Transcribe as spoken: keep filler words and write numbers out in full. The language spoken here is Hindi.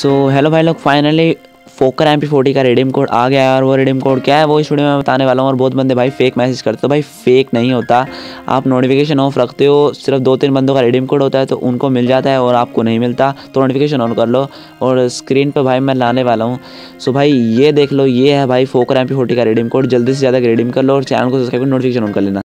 सो हेलो भाई लोग, finally poker M P forty का रिडीम कोड आ गया है और वो रिडीम कोड क्या है वो इस वीडियो में बताने वाला हूँ। और बहुत बंदे भाई फेक मैसेज करते हो, भाई फेक नहीं होता। आप नोटिफिकेशन ऑफ रखते हो, सिर्फ दो तीन बंदों का रिडीम कोड होता है तो उनको मिल जाता है और आपको नहीं मिलता, तो नोटिफिकेशन ऑन कर लो। और स्क्रीन पर भाई मैं लाने वाला हूँ। सो भाई ये देख लो, ये है भाई फोकर एम पी फोर्टी का रिडीम कोड। जल्दी से ज़्यादा रिडीम कर लो और चैनल को सब्सक्राइब कर, नोटिफिकेशन ऑन कर लेना।